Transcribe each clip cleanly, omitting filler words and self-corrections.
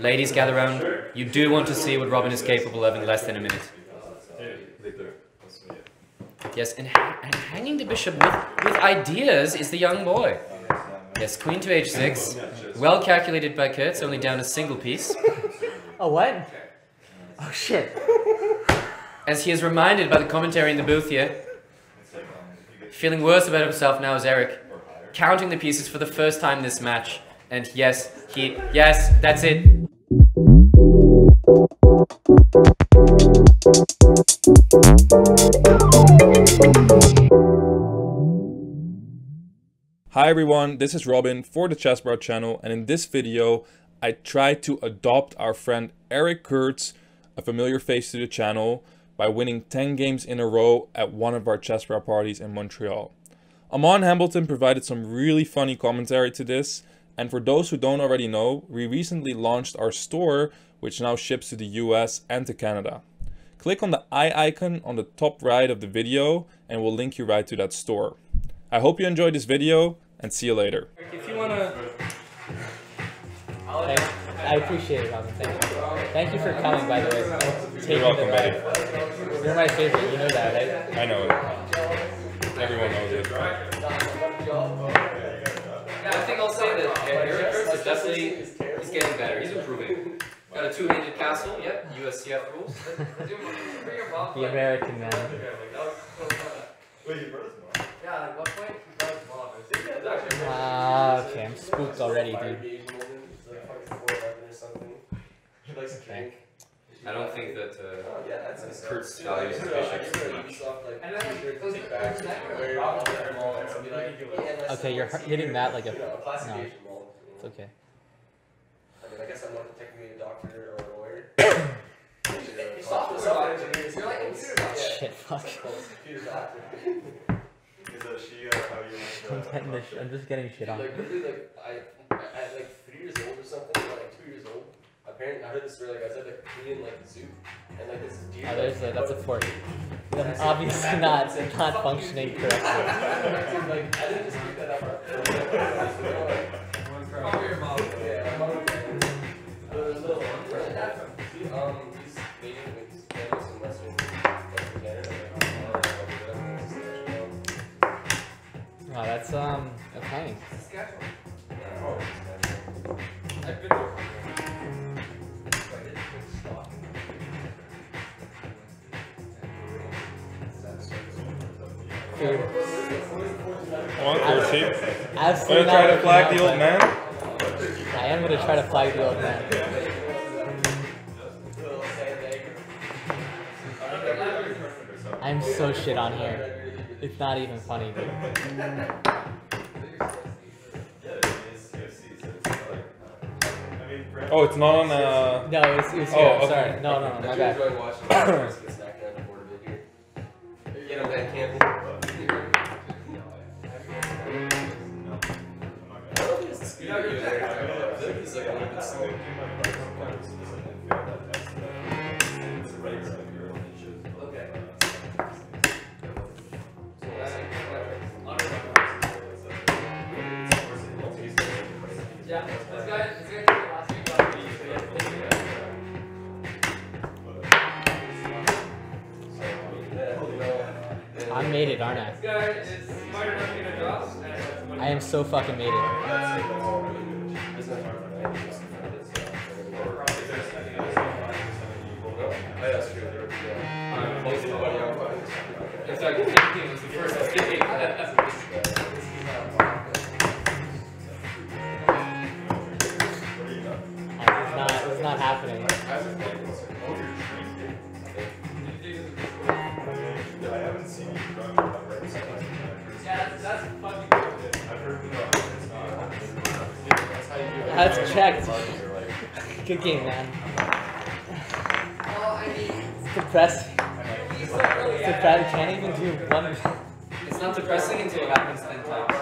Ladies, gather round. You do want to see what Robin is capable of in less than a minute. Yes, and hanging the bishop with ideas is the young boy. Yes, queen to h6. Well calculated by Kurtz, only down a single piece. Oh, what? Oh, shit. As he is reminded by the commentary in the booth here, feeling worse about himself now is Eric, counting the pieces for the first time this match. And yes, yes, that's it. Hi everyone, this is Robin for the Chessbrah channel, and in this video I tried to adopt our friend Eric Kurtz, a familiar face to the channel, by winning 10 games in a row at one of our Chessbrah parties in Montreal. Aman Hambleton provided some really funny commentary to this. And for those who don't already know, we recently launched our store, which now ships to the US and to Canada. Click on the eye icon on the top right of the video and we'll link you right to that store. I hope you enjoyed this video and see you later. If you wanna... I appreciate it, Robin. Thank you. Thank you for coming, by the way. You're welcome, buddy. You're my favorite, you know that, right? I know it. Everyone knows it. I think I'll say that Eric Kurtz is definitely getting better. He's improving. Got a two-handed castle. Yep, USCF rules. The American man. Wait, you brought us more? Yeah, at what point? Ah, okay. I'm spooked already, dude. Okay. I don't think that Kurtz values his bishop too much. Okay, you're hitting that like a... No. It's okay. I mean, I guess I'm not technically a doctor or a lawyer. You're like a... Shit, fuck. I'm just getting shit on. Like, literally, like, at like 3 years old or something, or like 2 years old, apparently, I heard this story, like, I was at the Korean, like, zoo, and, like, this deer... Oh, there's a, that's a fork. That's obviously not functioning correctly. Like, I didn't just pick that up. He's mating with animals in Western Canada. Wow, that's, okay. I've been over. Dude. I want Kurtz. Absolutely. Gonna try to flag the old man? I am gonna try to flag the old man. I'm so shit on here. It's not even funny. Dude. Oh, it's not on. No, it's here. Oh, okay. Sorry. No, my bad. You know that Campbell. I made it, aren't I? I am so fucking made it. It's not happening. I haven't seen you drawing that right side. Yeah, that's fucking good. I've heard you know it's not. That's how you do it. That's checked. Good game, man. Well, I mean, it's depressing. It's depressing. Can't even do one. It's not depressing until it happens 10 times.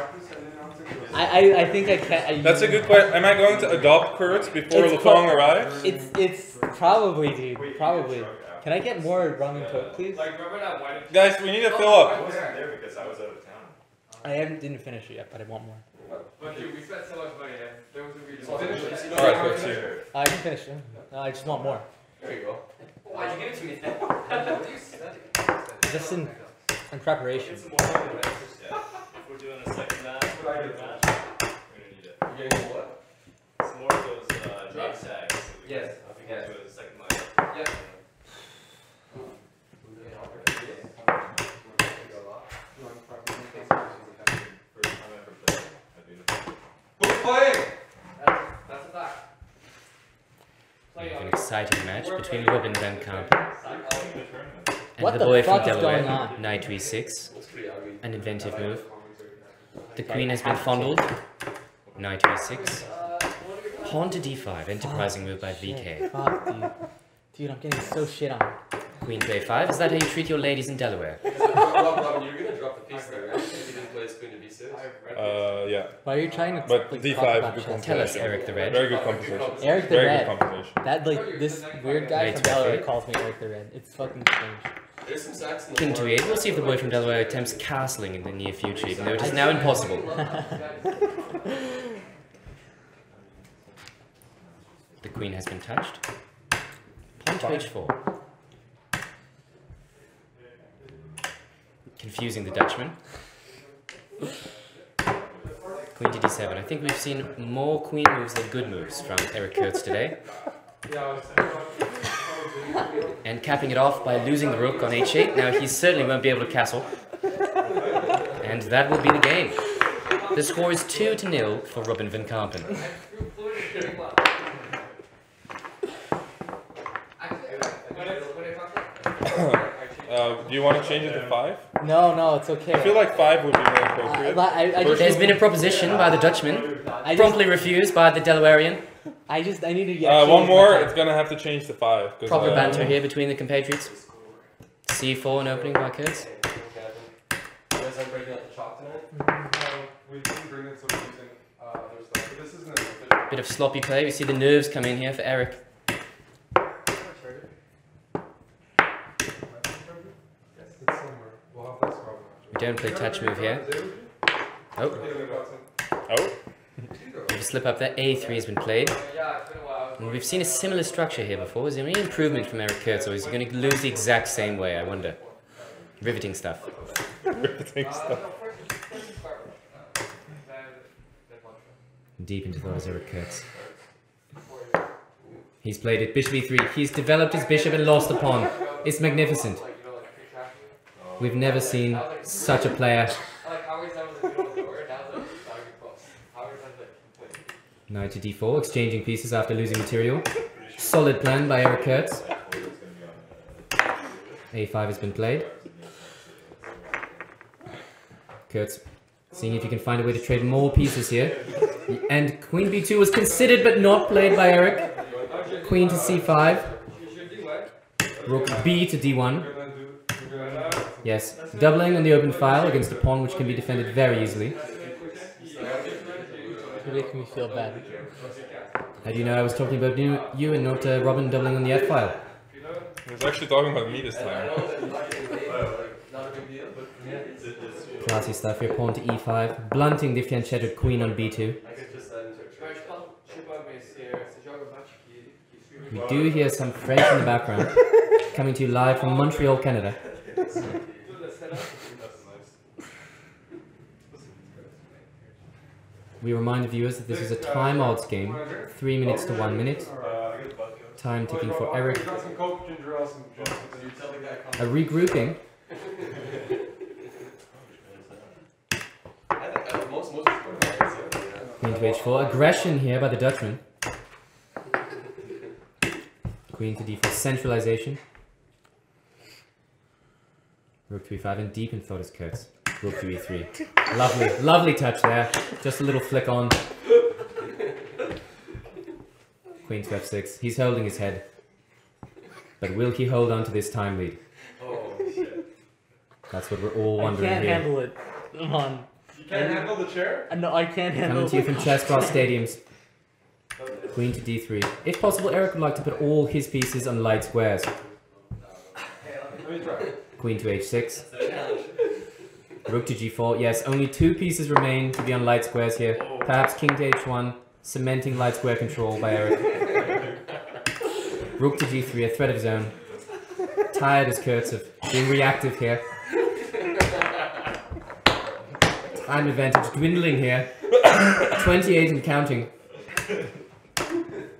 I think I can't. That's a good question. Am I going to adopt Kurtz before Lefong arrives? It's probably, dude. Probably. Can I get more rum and coke, please? Like, remember that white... Guys, we need to fill up. I wasn't there because I was out of town. I didn't finish it yet, but I want more. But we spent so much money there. There was a reason. So I can finish them. No, I just want more. There you go. Why'd you give it to me then? Just in preparation. If we're doing a second match, we're going to need it. You're getting what? Some more of those drop sacks. Yes. I think we'll do it in the second match. Yes. An exciting match between Robin van Kampen and the boy from Delaware, knight e6, an inventive move. The queen has been fondled, knight e6, pawn to d5, enterprising move by VK. Fuck, dude, I'm getting so shit on. Queen to a5, is that how you treat your ladies in Delaware? Yeah. Why are you trying to D5? Tell us, Eric the Red. Very good composition. Eric the Red. That like this weird guy from Delaware calls me Eric the Red. It's fucking strange. King to e8. We'll see if the boy from Delaware attempts castling in the near future, even though it is now impossible. The queen has been touched. Pawn to h4. Confusing the Dutchman. Queen to d7. I think we've seen more queen moves than good moves from Eric Kurtz today. And capping it off by losing the rook on h8. Now he certainly won't be able to castle. And that will be the game. The score is 2-0 for Robin van Kampen. Do you want to change it to 5? No, no, it's okay. I feel like 5 would be more appropriate. There's been a proposition by the Dutchman, promptly refused by the Delawarean. I need to get one more. It's gonna have to change to 5. Proper banter here between the compatriots. C4 an opening by Kurtz. Bit of sloppy play. We see the nerves come in here for Eric. Don't play touch move here. Oh. There's a slip up there. A3 has been played. And we've seen a similar structure here before. Is there any improvement from Eric Kurtz, or is he going to lose the exact same way? I wonder. Riveting stuff. Riveting stuff. Deep into those Eric Kurtz. He's played it. Bishop e3. He's developed his bishop and lost the pawn. It's magnificent. We've never seen such a player. Knight to d4, exchanging pieces after losing material. Solid plan by Eric Kurtz. A5 has been played. Kurtz, seeing if you can find a way to trade more pieces here. And queen b2 was considered but not played by Eric. Queen to c5. Rook b to d1. Yes, doubling on the open file against a pawn which can be defended very easily. You're making me feel bad. How do you know I was talking about you and not Robin doubling on the F file? He was actually talking about me this time. Classy stuff here, pawn to e5, blunting the fianchettoed queen on b2. We do hear some French in the background, coming to you live from Montreal, Canada. We remind the viewers that this is a time odds game, 3 minutes to 1 minute. Time ticking for Eric. A regrouping. Queen to h4, aggression here by the Dutchman. Queen to d4, centralization. Rook to e5 and deep in thought is Kurtz. Rook to e3. Lovely, lovely touch there. Just a little flick on. Queen to f6. He's holding his head. But will he hold on to this time lead? Oh, shit. That's what we're all wondering here. I can't handle it. Come on. You can't handle the chair? No, I can't handle it. Coming to you from Chessbrah Stadiums. Queen to d3. If possible, Eric would like to put all his pieces on light squares. Queen to h6. Rook to g4. Yes, only two pieces remain to be on light squares here. Perhaps king to h1, cementing light square control by Eric. Rook to g3, a threat of his own. Tired as Kurtz of being reactive here. Time advantage dwindling here. 28 and counting.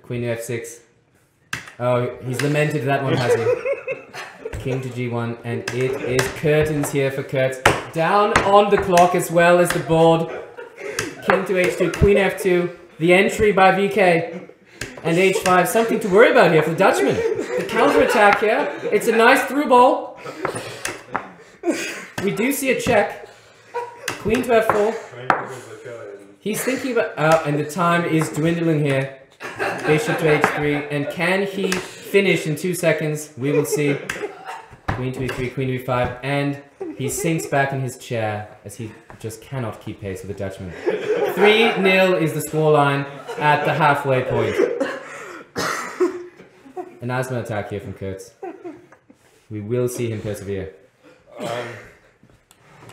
Queen to f6. Oh, he's lamented that one, has he? King to g1, and it is curtains here for Kurtz. Down on the clock as well as the board. King to h2, queen f2, the entry by VK, and h5. Something to worry about here for the Dutchman. The counterattack here. It's a nice through ball. We do see a check. Queen to f4. He's thinking about... Oh, and the time is dwindling here. Bishop to h3, and can he finish in 2 seconds? We will see. Queen to e3, queen to e5, and he sinks back in his chair as he just cannot keep pace with the Dutchman. 3-0 is the scoreline at the halfway point. An asthma attack here from Kurtz. We will see him persevere. I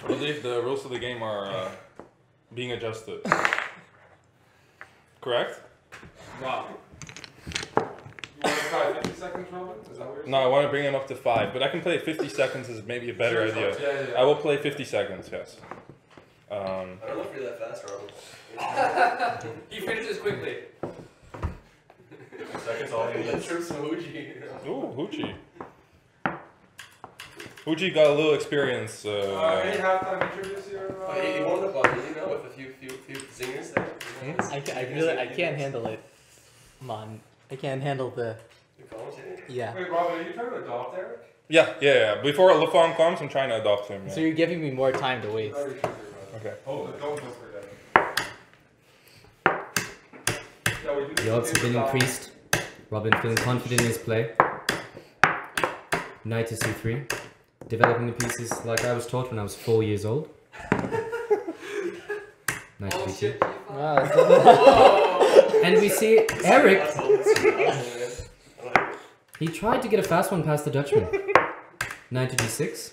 believe the rules of the game are being adjusted. Correct? Wow. You want to try 50 seconds, Robin? Is that what you're saying? No, I want to bring him up to 5, but I can play 50 seconds is maybe a better idea. Yeah. I will play 50 seconds, yes. I don't know if you're that fast, Robin. He finishes quickly. 50 seconds all he needs. Trips some Hoochie. Ooh, Hoochie. Hoochie got a little experience. Any halftime interviews here? He won the body, you know, with a few zingers there. I can't handle it. Come on, I can't handle the... Yeah. Wait, Robin, are you trying to adopt Eric? Yeah. Before LaFon comes, I'm trying to adopt him. Yeah. So you're giving me more time to waste. Okay. Oh, don't go for that. The odds have been increased. Robin feeling confident in his play. Knight to c3. Developing the pieces like I was taught when I was 4 years old. Nice to meet you. And we see Eric. He tried to get a fast one past the Dutchman. Knight to g6.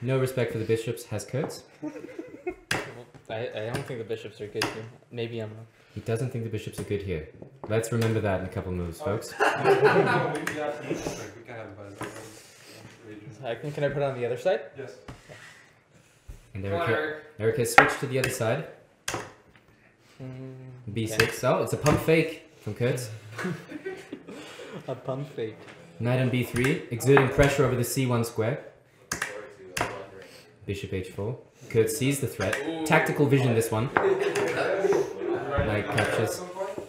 No respect for the bishops has Kurtz. I don't think the bishops are good here. Maybe I'm wrong. He doesn't think the bishops are good here. Let's remember that in a couple moves, folks. Can I put it on the other side? Yes. And Eric has switched to the other side. B6. Okay. Oh, it's a pump fake from Kurtz. A pump fake. Knight on B3, exerting pressure over the C1 square. Bishop H4. Kurtz sees the threat. Tactical vision, this one. Knight captures.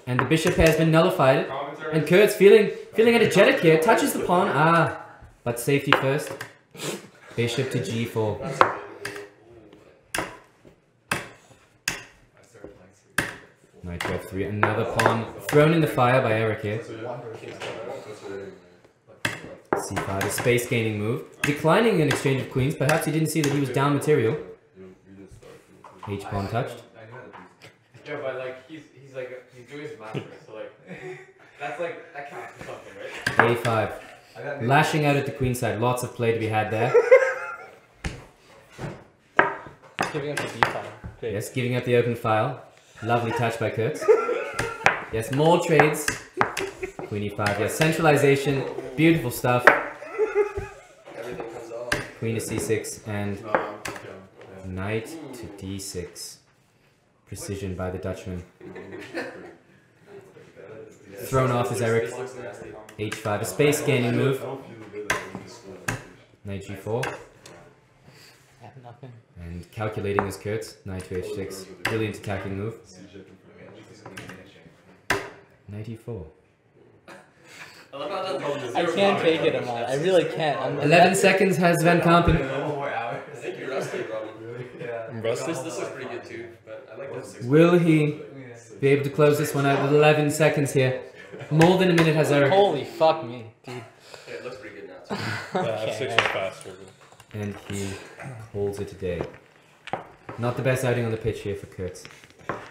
And the bishop pair has been nullified. And Kurtz, feeling energetic here, touches the pawn. But safety first. Bishop to G4. Knight to F3, another pawn thrown in the fire by Eric here. C5, a space gaining move. Declining an exchange of queens, perhaps he didn't see that he was down material. H pawn touched. Yeah, but like, he's doing his master, so like, that's like, that counts for something, right? A5. Lashing out at the queen side, lots of play to be had there. Giving up the B file. Great. Yes, giving up the open file. Lovely touch by Kurtz. Yes, more trades. Queen e5, yes, centralization, beautiful stuff. Everything comes off. Queen to c6 and knight to d6. Precision by the Dutchman. Thrown off is Eric. H5, a space gaining move. Knight g4. And calculating is Kurtz. Knight to h6. Brilliant attacking move. Knight e4. I can't take it, Aman. I really can't. 11 seconds has Van Kampen. I think you're rusty, Robin. Yeah. Rusty? This is pretty good too. But I like this. Will he be able to close this one out with 11 seconds here? More than a minute has Eric. Holy fuck me, dude. It looks pretty good now. Okay. 6 is faster. And he holds it today. Not the best outing on the pitch here for Kurtz.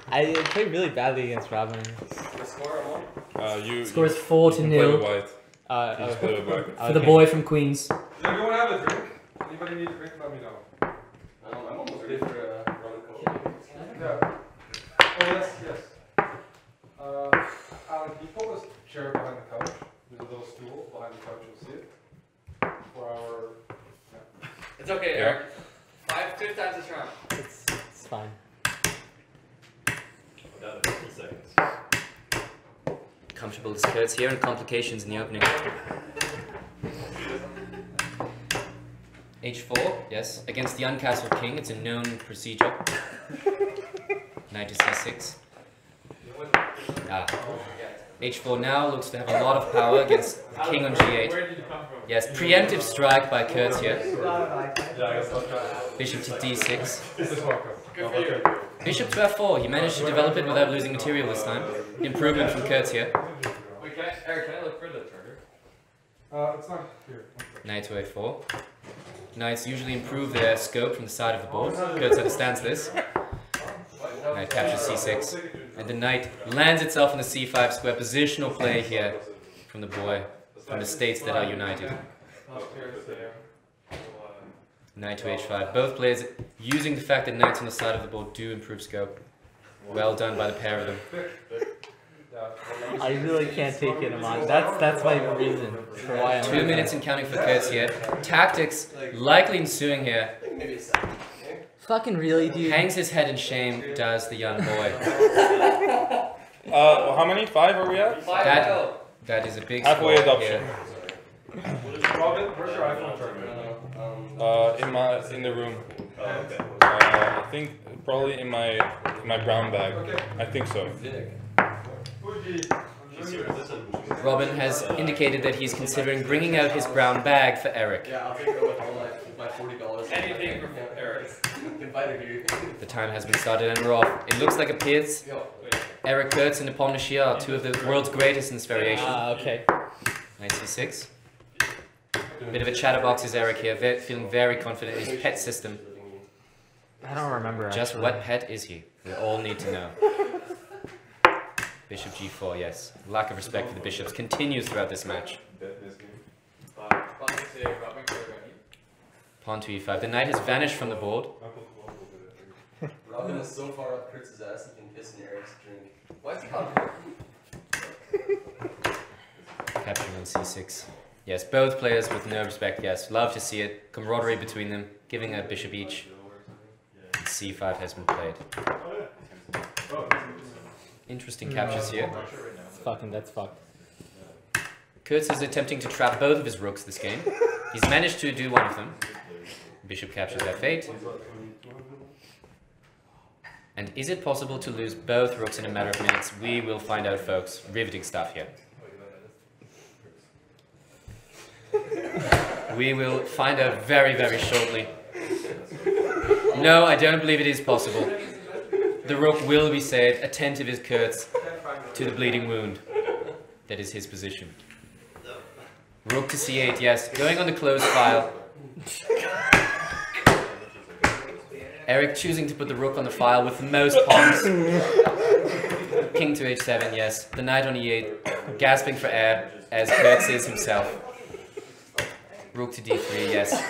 I played really badly against Robin. The score at one? Score is 4-0. For the boy from Queens. Does everyone have a drink? Anybody need a drink? Let me know. Yeah. Oh, yes. Alan, can you pull this chair behind the couch? There's a little stool behind the couch, you'll see it. For our... Yeah. It's okay, Eric. Yeah. 5 times the charm. It's fine. Down in a couple seconds. Comfortable skirts here and complications in the opening. H4, yes. Against the uncastled king, it's a known procedure. Knight to c6. Ah. H4 now looks to have a lot of power against the king on g8. Where did you come from? Yes, preemptive strike by Kurtz here. Bishop to d6. Bishop to f4. He managed to develop it without losing material this time. Improvement from Kurtz here. Wait, Eric, can I look for the charger? It's not here. Knight to a4. Knights usually improve their scope from the side of the board. Kurtz understands this. Knight captures c6. And the knight lands itself in the c5 square. Positional play here from the boy, from the states that are united. Knight to h5. Both players, using the fact that knights on the side of the board do improve scope. Well done by the pair of them. I really can't take it, Aman. That's my reason for why I'm... 2 minutes and counting for Kurtz here. Tactics likely ensuing here. Fucking really, dude. Hangs his head in shame, does the young boy. Well, how many? 5 are we at? 5. That is a big halfway adoption. Robin, where's your iPhone charger? In the room. Oh, okay. I think probably in my brown bag. Okay. I think so. Robin has indicated that he's considering bringing out his brown bag for Eric. Yeah, I'll take it with all my $40. Anything for Eric. The time has been started and we're off. It looks like it appears. Eric Kurtz and Aman Hambleton are 2 of the world's greatest in this variation. Okay. Knight c6. Bit of a chatterbox is Eric here, feeling very confident in his pet system. I don't remember. Just actually. What pet is he? We all need to know. Bishop g4, yes. Lack of respect for the bishops continues throughout this match. Pawn to e5. The knight has vanished from the board. Robin is so far up Kurtz's ass he can piss in Eric's drink. Why is he called? Capturing on c6. Yes, both players with no respect, yes. Love to see it. Camaraderie between them, giving a bishop each. And c5 has been played. Interesting captures here. Fucking, that's fucked. Kurtz is attempting to trap both of his rooks this game. He's managed to do one of them. Bishop captures f8. And is it possible to lose both rooks in a matter of minutes? We will find out, folks. Riveting stuff here. We will find out very, very shortly. No, I don't believe it is possible. The rook will be saved. Attentive is Kurtz to the bleeding wound. That is his position. Rook to c8, yes. Going on the closed file. Eric choosing to put the rook on the file with the most pawns. King to h7, yes. The knight on e8, gasping for air, as Kurtz is himself. Rook to d3, yes.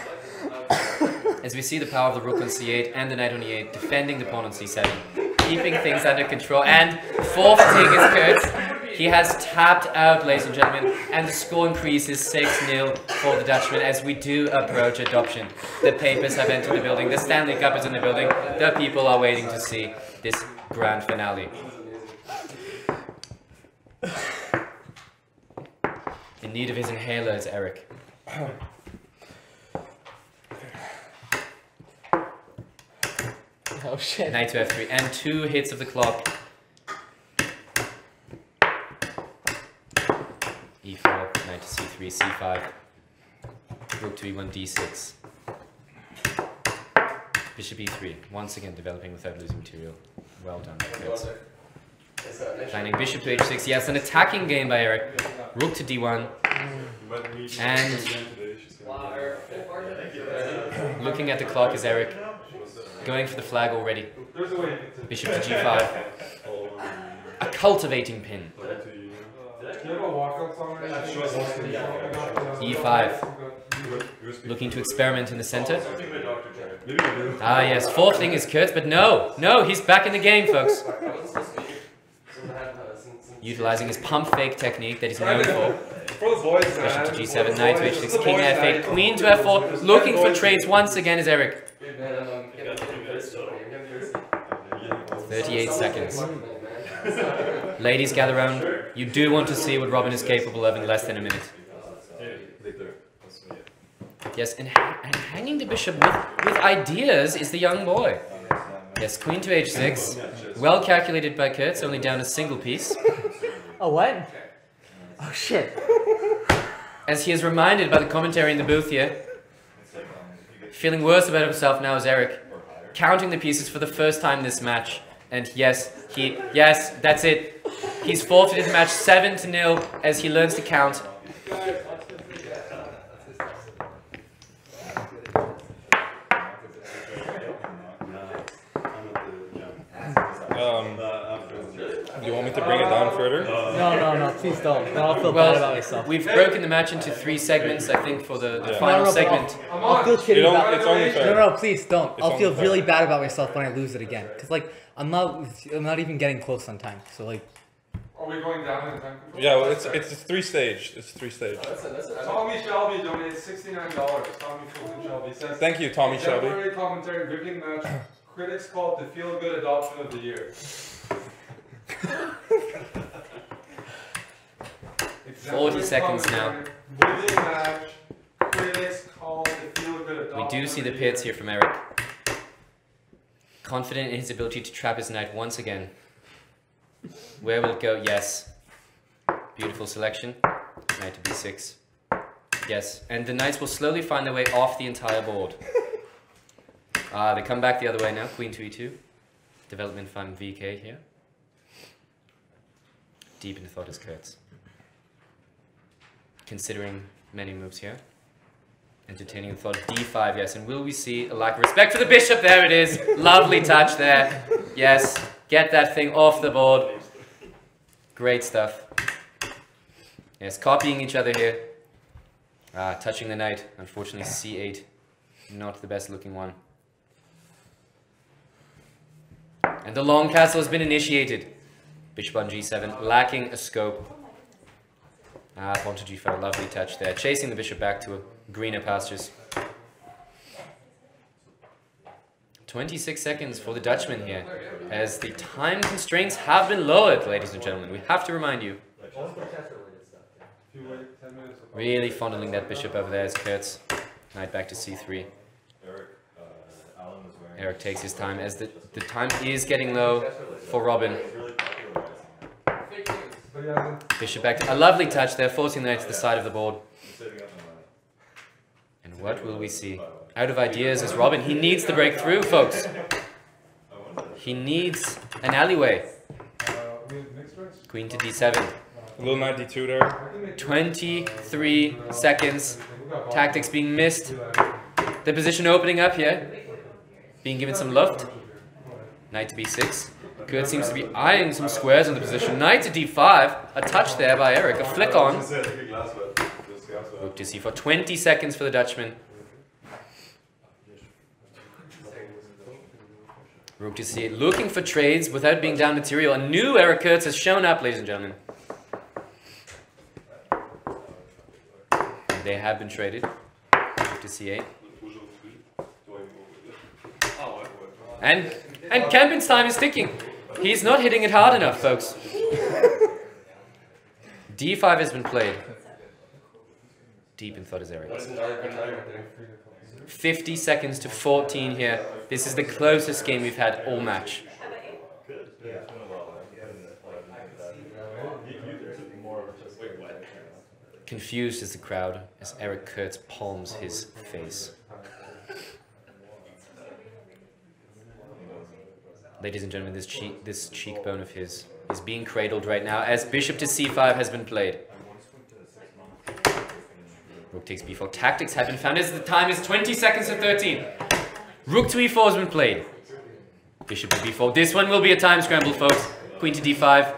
As we see the power of the rook on c8 and the knight on e8, defending the pawn on c7. Keeping things under control, and forfeiting his Kurtz. He has tapped out, ladies and gentlemen, and the score increases 6-0 for the Dutchman as we do approach adoption. The papers have entered the building, the Stanley Cup is in the building, the people are waiting to see this grand finale. In need of his inhaler is Eric. Oh shit. Knight to f3 and 2 hits of the clock. e4, knight to c3, c5, rook to e1, d6. Bishop e3, once again developing without losing material. Well done, Kurtz. Planning bishop to h6, yes, an attacking game by Eric. Rook to d1. And looking at the clock is Eric. Going for the flag already. Bishop to g5. A cultivating pin. e5. Looking to experiment in the center. Ah, yes. Fourth thing is Kurtz, but no, he's back in the game, folks. Utilizing his pump fake technique that he's known for. Especially to G7, Knight to H6, King F8, Queen to F4. Looking for trades once again is Eric. 38 seconds. Ladies, gather round. You do want to see what Robin is capable of in less than a minute. Yes, and hanging the bishop with ideas is the young boy. Yes, Queen to H6. Well calculated by Kurtz, only down a single piece. Oh, what? Oh, shit. As he is reminded by the commentary in the booth here, feeling worse about himself now is Eric, counting the pieces for the first time this match. And yes, that's it. He's forfeited the match 7-0 as he learns to count. You want me to bring it down further? No, please don't. I'll feel bad about myself. We've broken the match into 3 segments, I think, for the final segment. I'll feel shitty about it. No, please don't. I'll feel really bad about myself when I lose it again. Because, like, I'm not even getting close on time. So, like... Are we going down in time? Yeah, well, it's 3-stage. It's 3-stage. Tommy Shelby donated $69. Tommy Shelby says... Thank you, Tommy Shelby. February commentary ripping match. Critics called the feel-good adoption of the year. Exactly. 40 seconds now. We do see the pits here from Eric. Confident in his ability to trap his knight once again. Where will it go? Yes. Beautiful selection. Knight to b6. Yes. And the knights will slowly find their way off the entire board. They come back the other way now. Queen to e2. Development fund VK here. Deep in thought is Kurtz. Considering many moves here. Entertaining the thought of d5, yes. And will we see a lack of respect for the bishop? There it is. Lovely touch there. Yes. Get that thing off the board. Great stuff. Yes, copying each other here. Ah, touching the knight. Unfortunately, c8. Not the best looking one. And the long castle has been initiated. Bishop on g7, lacking a scope. Ah, pawn to g4, lovely touch there. Chasing the bishop back to greener pastures. 26 seconds for the Dutchman here, as the time constraints have been lowered, ladies and gentlemen. We have to remind you. Really fondling that bishop over there as Kurtz. Knight back to c3. Eric takes his time, as the time is getting low for Robin. Bishop back to a lovely touch there, forcing the knight to the side of the board. And what will we see? Out of ideas is Robin. He needs the breakthrough, folks. He needs an alleyway. Queen to d7. Little knight d2 there. 23 seconds. Tactics being missed. The position opening up here. Being given some loft. Knight to b6. Kurtz seems to be eyeing some squares in the position. Knight to d5. A touch there by Eric. A flick on. Rook to c4. 20 seconds for the Dutchman. Rook to c8. Looking for trades without being down material. A new Eric Kurtz has shown up, ladies and gentlemen. They have been traded. Rook to c8. And Kampen's time is ticking. He's not hitting it hard enough, folks. d5 has been played. Deep in thought is Eric. 50 seconds to 14 here. This is the closest game we've had all match. Confused is the crowd as Eric Kurtz palms his face. Ladies and gentlemen, this cheekbone of his is being cradled right now as bishop to c5 has been played. Rook takes b4. Tactics have been found as the time is 20 seconds to 13. Rook to e4 has been played. Bishop to b4. This one will be a time scramble, folks. Queen to d5.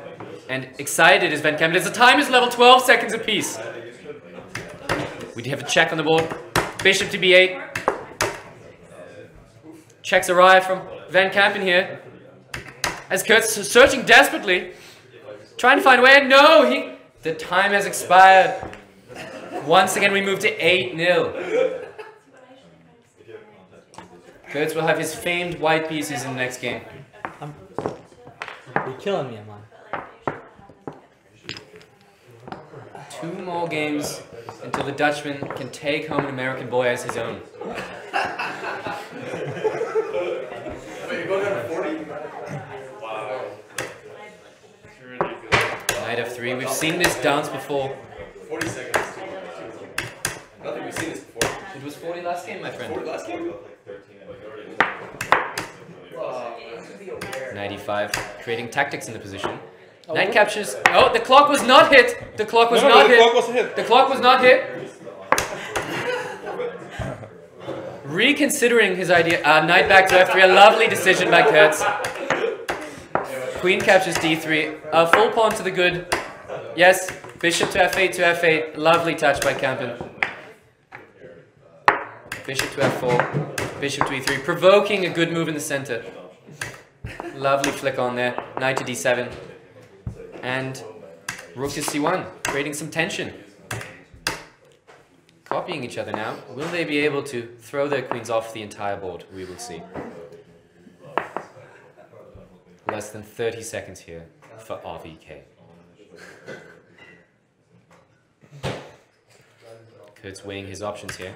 And excited is Van Kampen as the time is level 12 seconds apiece. We do have a check on the board. Bishop to b8. Checks arrive from Van Kampen here. As Kurtz is searching desperately, trying to find a way. No, the time has expired. Once again, we move to 8-0. Kurtz will have his famed white pieces in the next game. You're killing me, Aman. 2 more games until the Dutchman can take home an American boy as his own. Knight f3. We've seen this dance before. 40 seconds. I don't think we've seen this before. It was 40 last game, my friend. 40 last game? 95, creating tactics in the position. Knight captures. Oh, the clock was not hit. The clock was not hit. The clock was not hit. Reconsidering his idea. Knight back to f3. A lovely decision by Kurtz. Queen captures d3. A full pawn to the good. Yes. Bishop to f8. Lovely touch by Kampen. Bishop to f4. Bishop to e3. Provoking a good move in the center. Lovely flick on there. Knight to d7. And rook to c1, creating some tension. Copying each other now. Will they be able to throw their queens off the entire board? We will see. Less than 30 seconds here for RVK. Kurtz weighing his options here.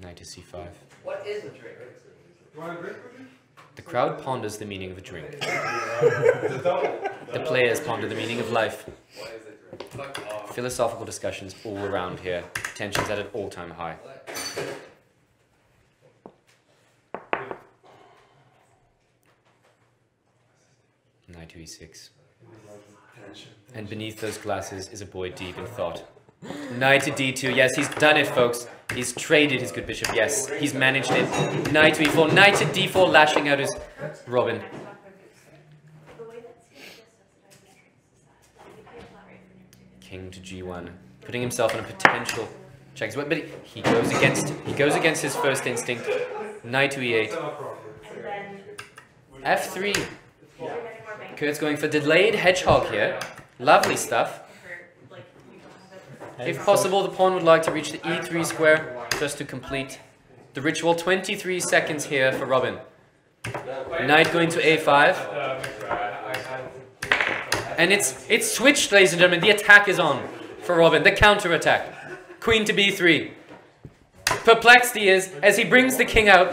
Knight to c5. What is a drink? You want a drink with me? The crowd ponders the meaning of a drink. The players ponder the meaning of life. Philosophical discussions all around here. Tensions at an all-time high. Knight to e6. And beneath those glasses is a boy deep in thought. Knight to d2. Yes, he's done it, folks. He's traded his good bishop. Yes, he's managed it. Knight to e4. Knight to d4, lashing out his Robin. King to g1, putting himself in a potential check. But he goes against his first instinct. Knight to e8. f3. Kurtz going for delayed hedgehog here. Lovely stuff. If possible, the pawn would like to reach the e3 square just to complete the ritual. 23 seconds here for Robin. Knight going to a5. And it's switched, ladies and gentlemen. The attack is on for Robin. The counter-attack. Queen to b3. Perplexed he is as he brings the king out.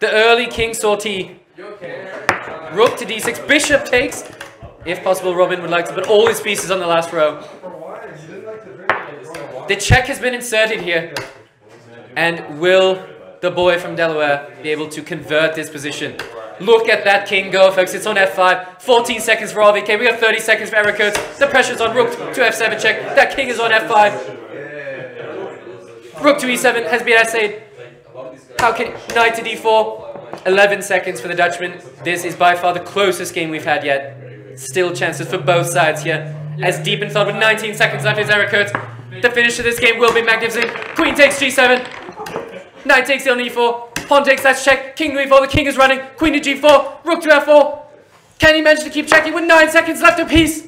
The early king sortie. Rook to d6. Bishop takes. If possible, Robin would like to put all his pieces on the last row. The check has been inserted here, and will the boy from Delaware be able to convert this position? Look at that king go, folks. It's on f5. 14 seconds for RVK. We got 30 seconds for Eric Kurtz. The pressure's on rook to f7 check. That king is on f5. Rook to e7 has been essayed. How can knight to d4? 11 seconds for the Dutchman. This is by far the closest game we've had yet. Still chances for both sides here. As deep in thought with 19 seconds left is Eric Kurtz. The finish of this game will be magnificent. Queen takes g7. Knight takes on e4. Pawn takes that check. King to e4. The king is running. Queen to g4. Rook to f4. Can he manage to keep checking with 9 seconds left apiece?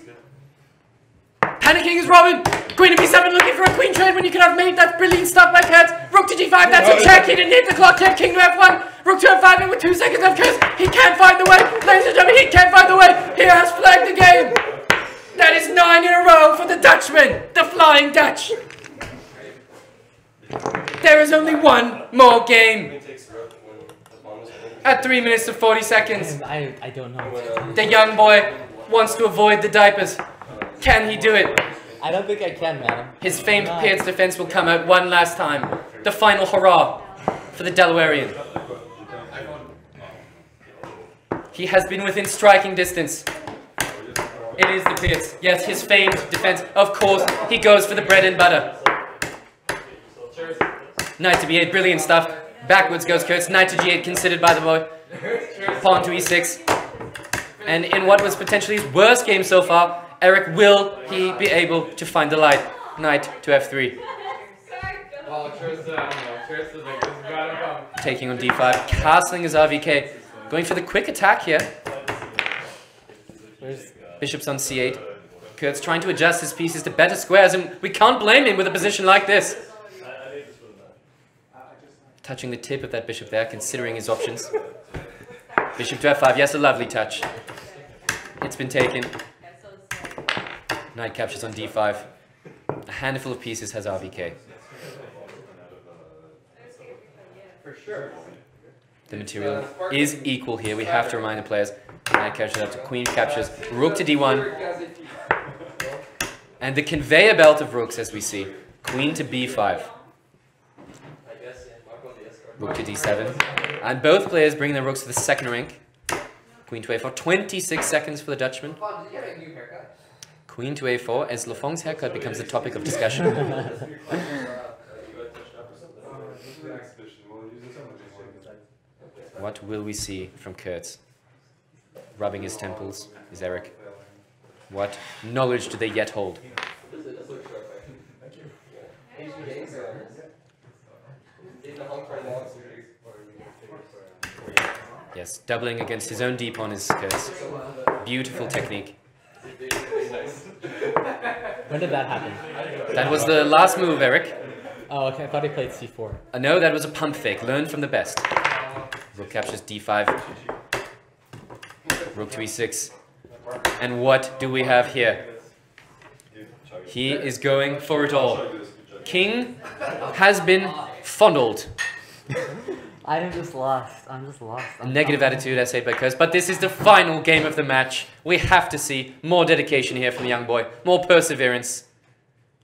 Panicking is Robin. Queen to b7 looking for a queen trade when you could have made that brilliant stuff by Kurtz. Rook to g5. That's a check. He didn't hit the clock check. King to f1. Rook to f5. And with 2 seconds left, Kurtz, he can't find the way. Ladies and gentlemen, he can't find the way. He has flagged the game. That is 9 in a row for the Dutchman, the Flying Dutch. There is only one more game. At 3 minutes and 40 seconds. I don't know. The young boy wants to avoid the diapers. Can he do it? I don't think I can, madam. His famed Peertz defense will come out one last time. The final hurrah for the Delawarean. He has been within striking distance. It is the Peertz. Yes, his famed defense. Of course, he goes for the bread and butter. Knight to b8, brilliant stuff. Backwards goes Kurtz. Knight to g8, considered by the boy. Pawn to e6. And in what was potentially his worst game so far, Eric, will he be able to find the light? Knight to f3. Well, taking on d5, castling his RVK, going for the quick attack here. There's bishops on c8. Kurtz trying to adjust his pieces to better squares, and we can't blame him with a position like this. Touching the tip of that bishop there, considering his options. Bishop to f5, yes, a lovely touch. It's been taken. Knight captures on d5. A handful of pieces has RVK. The material is equal here. We have to remind the players. Knight captures up to queen captures. Rook to d1. And the conveyor belt of rooks, as we see. Queen to b5. Rook to d7. And both players bring their rooks to the second rank. Queen to a4. 26 seconds for the Dutchman. Queen to a4 as Lefong's haircut becomes the topic of discussion. What will we see from Kurtz? Rubbing his temples is Eric. What knowledge do they yet hold? Yes, doubling against his own d-pawn is Kurtz. Beautiful technique. When did that happen? That was the last move, Eric. Oh, okay. I thought he played c4. No, that was a pump fake. Learn from the best. Rook captures d5. Rook to e6. And what do we have here? He is going for it all. King has been fondled. I'm just lost. Negative attitude essayed by Kurtz, but this is the final game of the match. We have to see more dedication here from the young boy, more perseverance.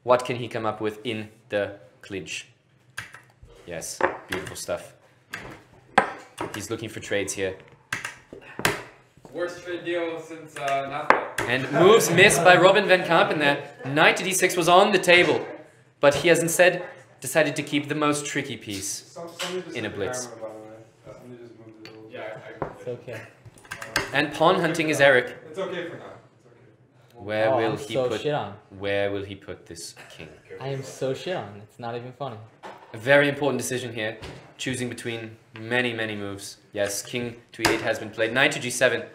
What can he come up with in the clinch? Yes, beautiful stuff. He's looking for trades here. Worst trade deal since nothing. And moves missed by Robin van Kampen there. Knight to d6 was on the table, but he has instead decided to keep the most tricky piece in a blitz. It's okay. And pawn hunting is Eric. It's okay for now. Where will he put? Where will he put this king? I am so shit on. It's not even funny. A very important decision here, choosing between many moves. Yes, king to e8 has been played. Knight to g7.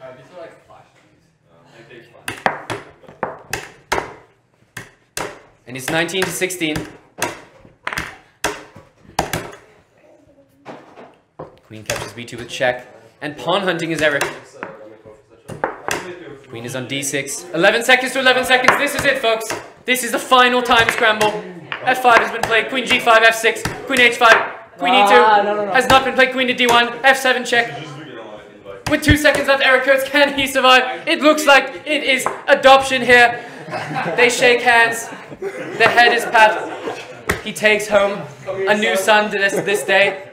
And it's 19 to 16. Queen captures b2 with check. And pawn hunting is Eric. Queen is on d6. 11 seconds to 11 seconds. This is it, folks. This is the final time scramble. f5 has been played. Queen g5, f6, queen h5, queen e2. Has not been played. Queen to d1, f7 check. With 2 seconds left, Eric Kurtz, can he survive? It looks like it is adoption here. They shake hands. The head is pat. He takes home a new son to this day.